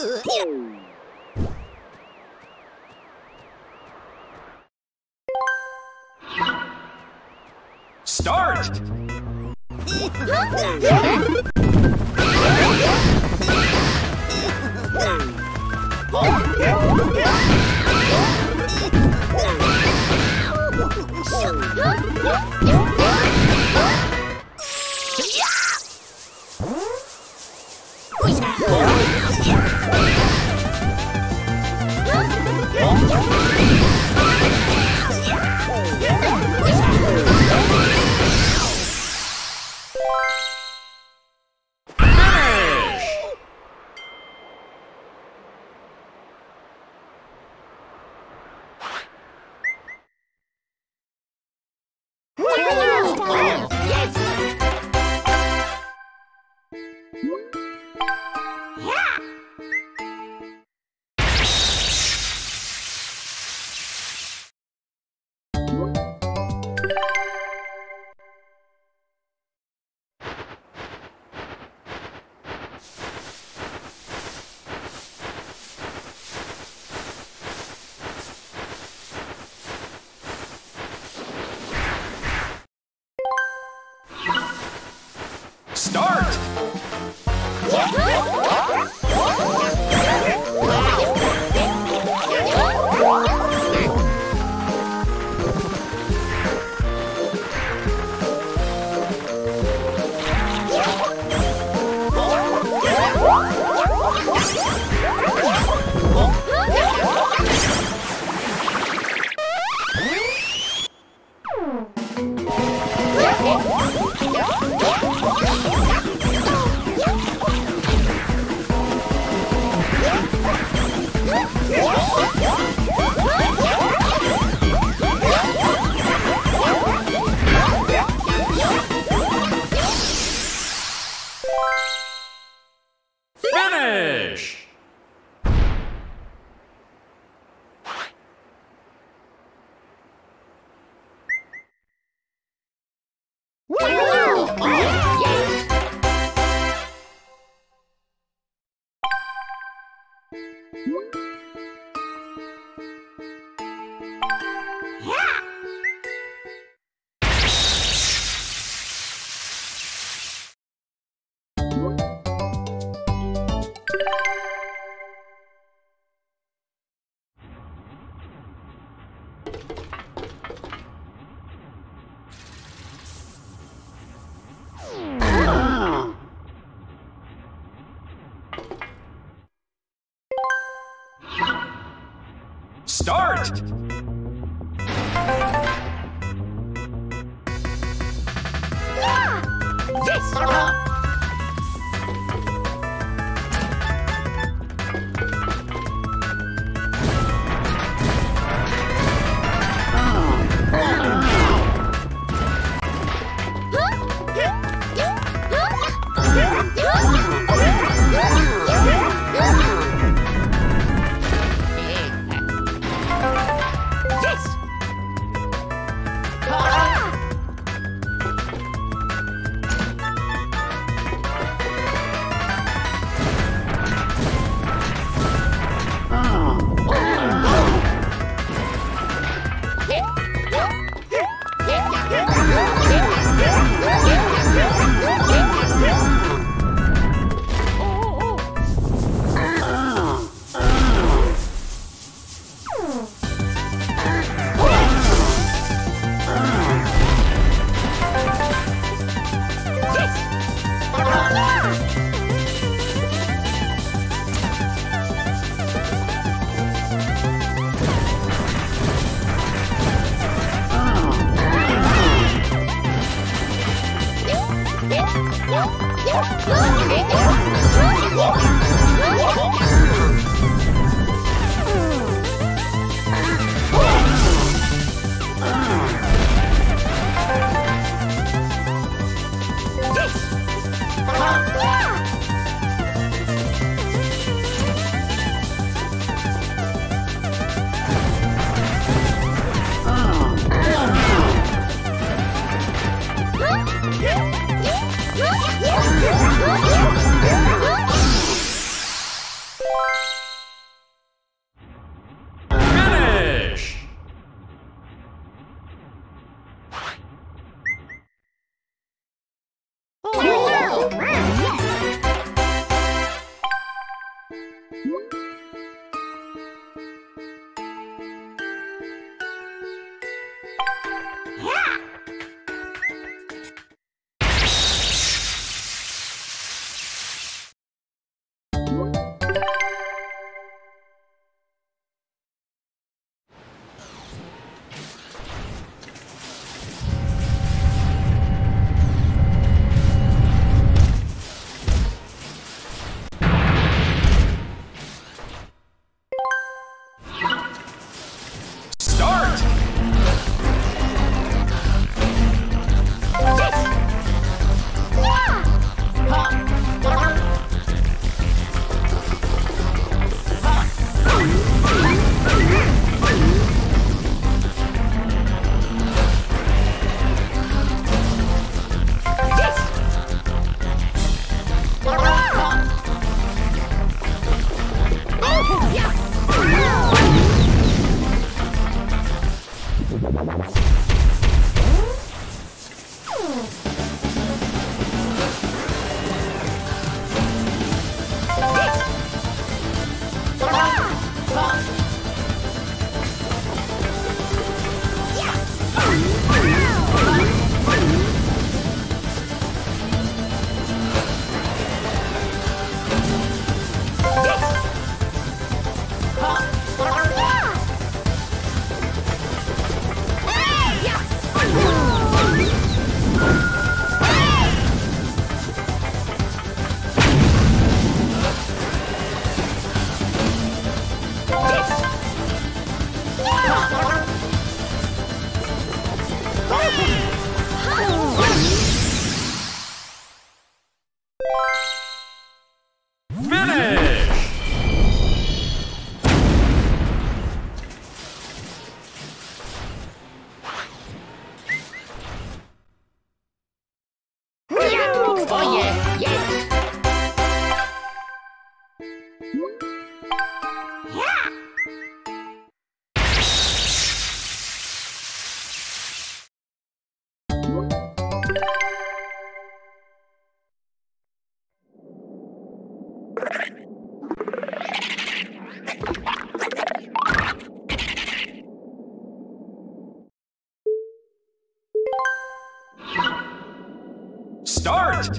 Start! Start! Start! Yeah! Yes! Start! Start!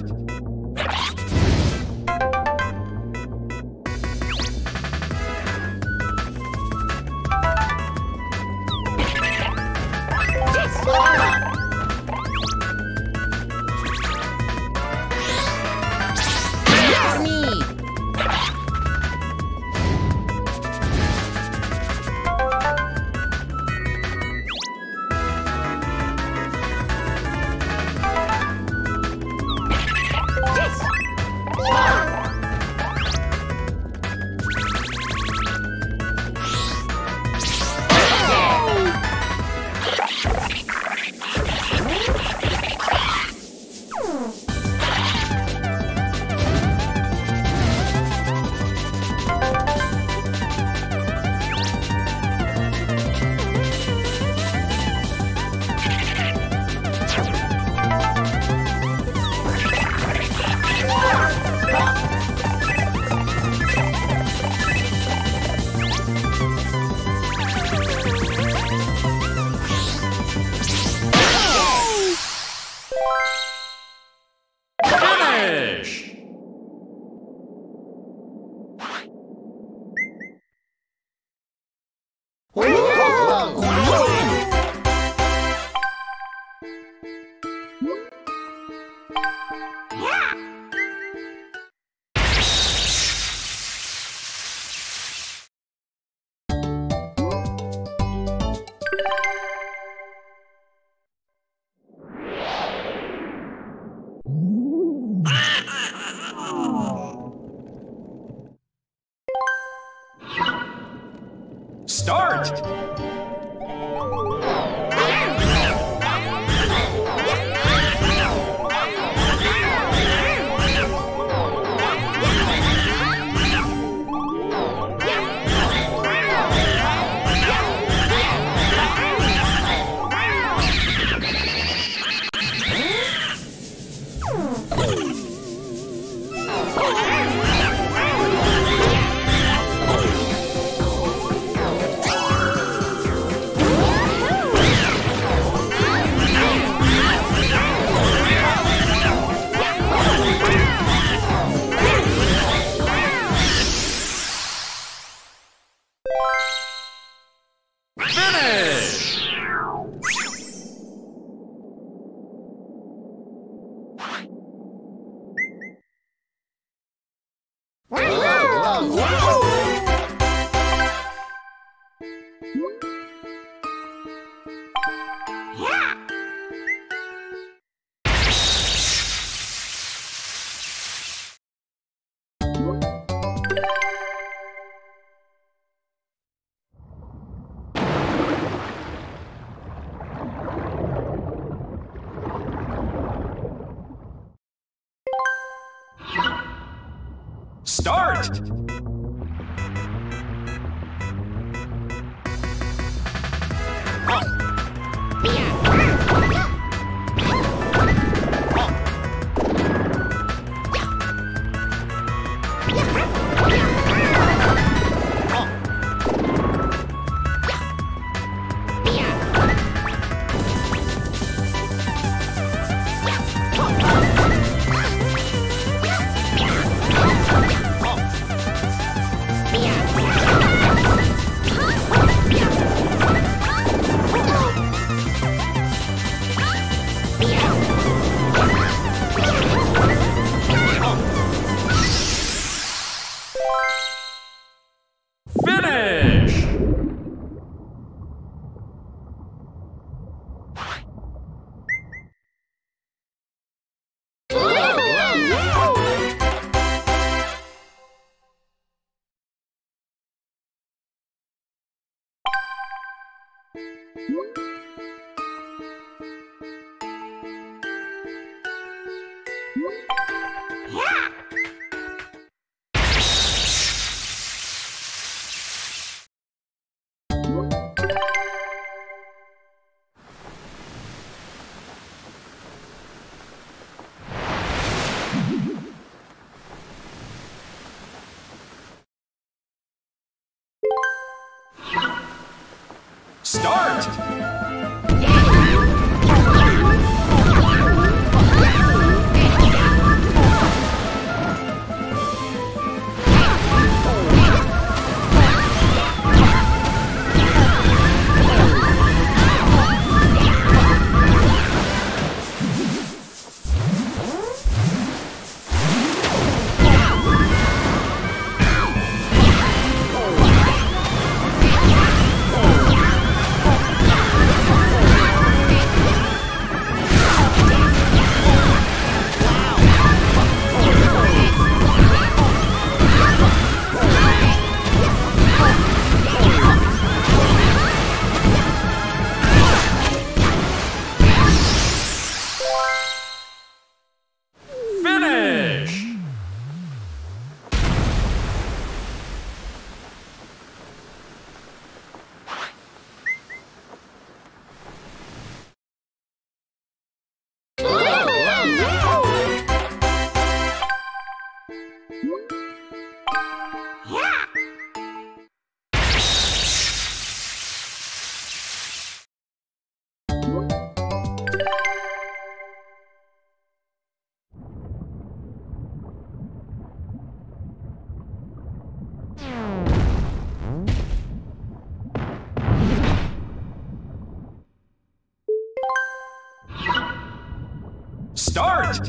start!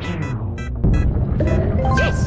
Yes!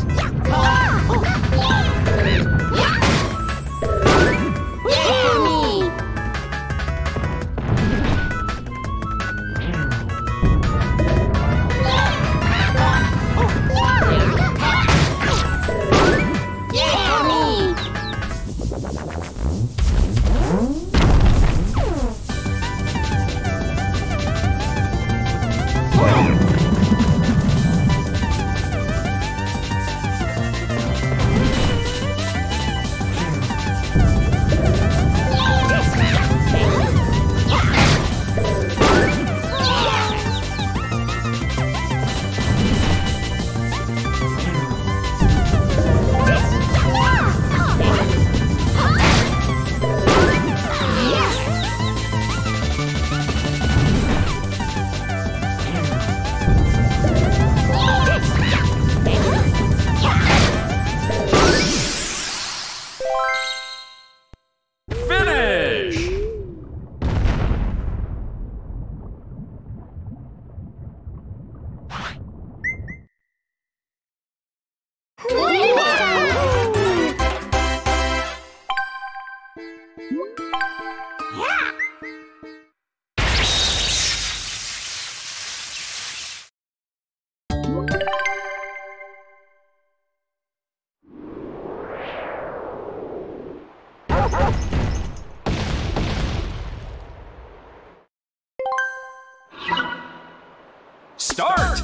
Start!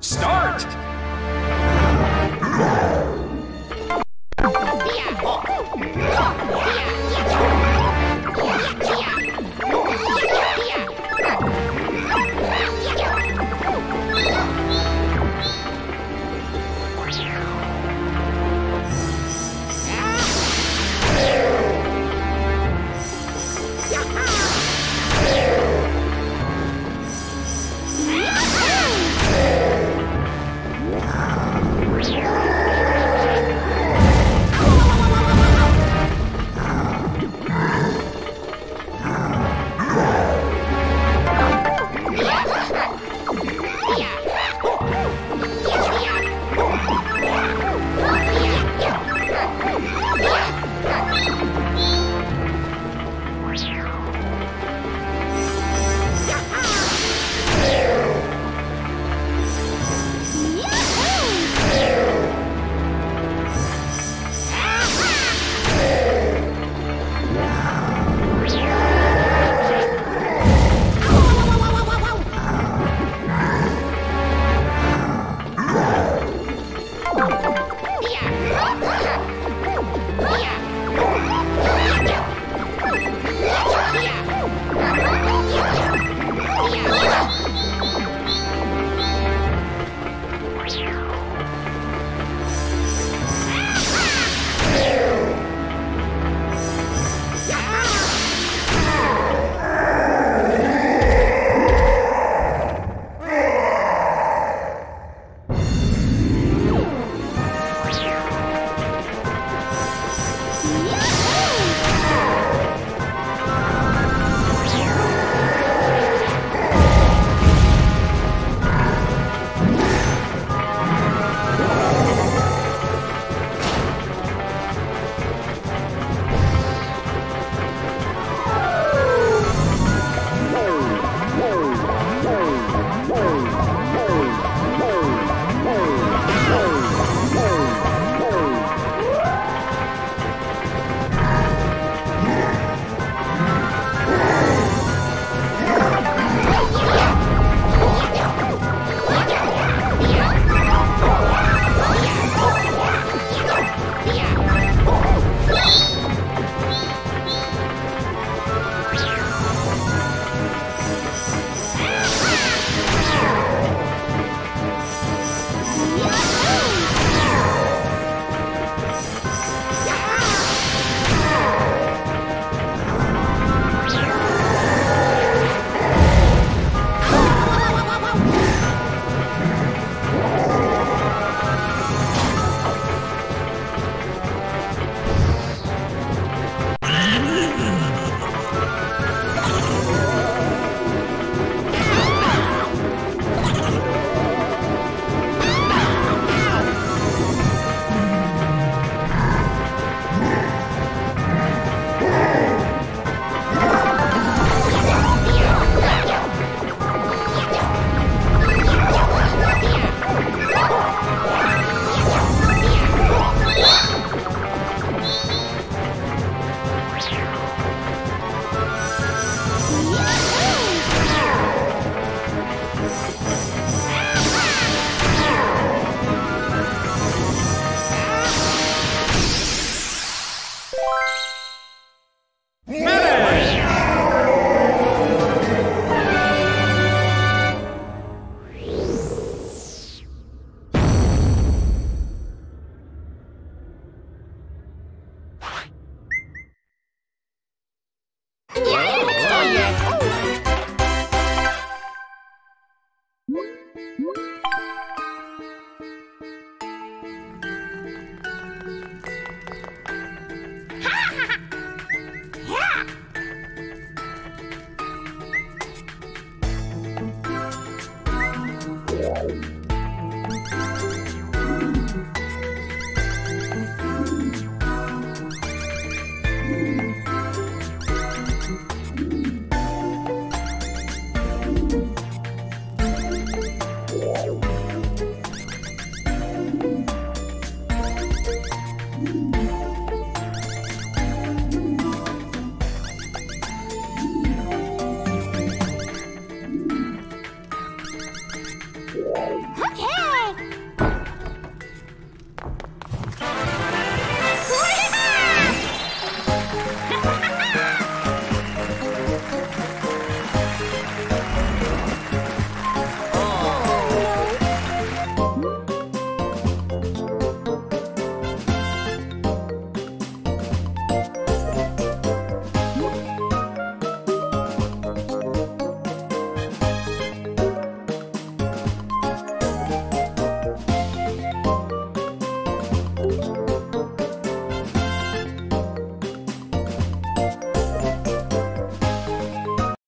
Start!